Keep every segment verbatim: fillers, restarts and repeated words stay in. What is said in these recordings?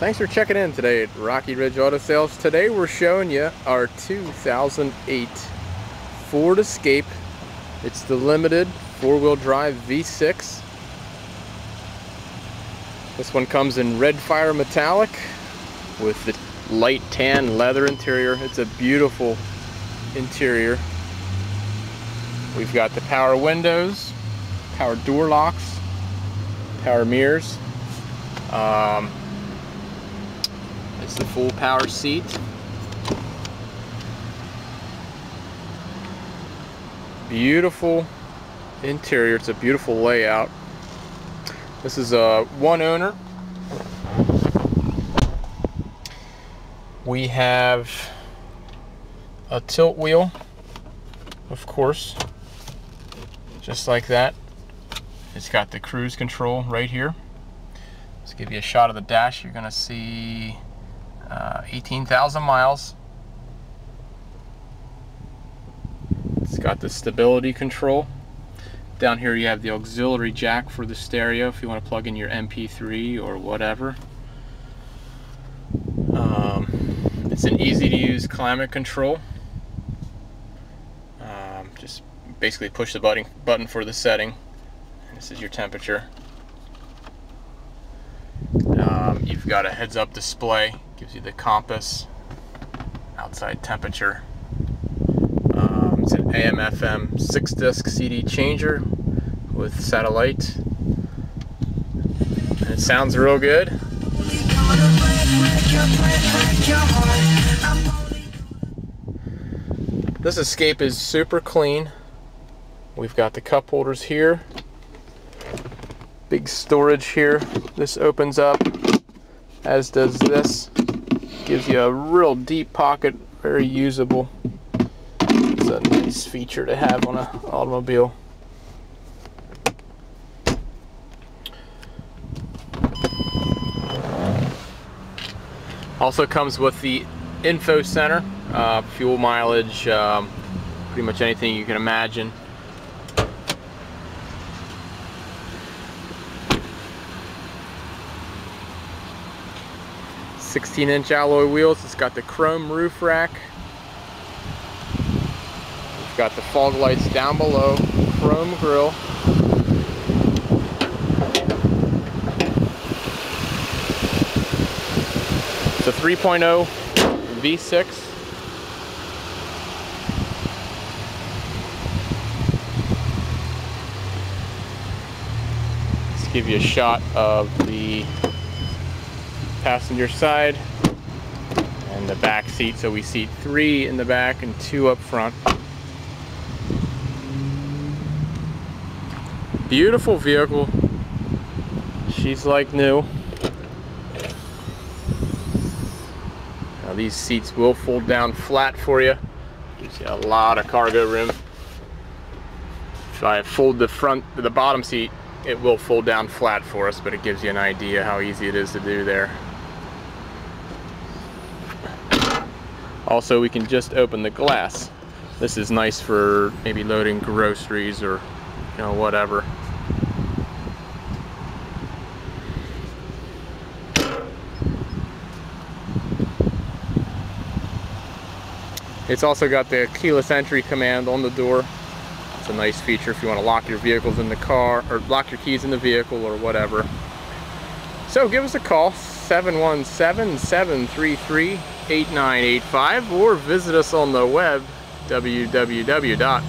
Thanks for checking in today at Rocky Ridge Auto Sales. Today we're showing you our two thousand eight Ford Escape. It's the limited four-wheel drive V six. This one comes in red fire metallic with the light tan leather interior. It's a beautiful interior. We've got the power windows, power door locks, power mirrors. Um, It's the full power seat. Beautiful interior. It's a beautiful layout. This is a one owner. We have a tilt wheel, of course, just like that. It's got the cruise control right here. Let's give you a shot of the dash. You're gonna see Uh, eighteen thousand miles. It's got the stability control. Down here you have the auxiliary jack for the stereo if you want to plug in your M P three or whatever. Um, it's an easy to use climate control. Um, just basically push the button, button for the setting. This is your temperature. Um, you've got a heads up display. Gives you the compass, outside temperature. Um, it's an A M F M six disc C D changer with satellite. And it sounds real good. This Escape is super clean. We've got the cup holders here. Big storage here. This opens up, as does this. Gives you a real deep pocket, very usable. It's a nice feature to have on an automobile. Also comes with the info center, uh, fuel mileage, um, pretty much anything you can imagine. sixteen inch alloy wheels. It's got the chrome roof rack. It's got the fog lights down below. Chrome grille. It's a three point oh V six. Let's give you a shot of the passenger side and the back seat. So we seat three in the back and two up front. Beautiful vehicle. She's like new. Now these seats will fold down flat for you. Gives you a lot of cargo room. If I fold the front, the bottom seat, it will fold down flat for us, but it gives you an idea how easy it is to do there. Also, we can just open the glass. This is nice for maybe loading groceries or, you know, whatever. It's also got the keyless entry command on the door. It's a nice feature if you want to lock your vehicles in the car, or lock your keys in the vehicle or whatever. So give us a call, seven one seven, seven three three, eight nine eight five, or visit us on the web, w w w dot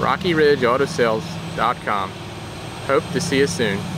rocky ridge auto sales dot com. Hope to see you soon.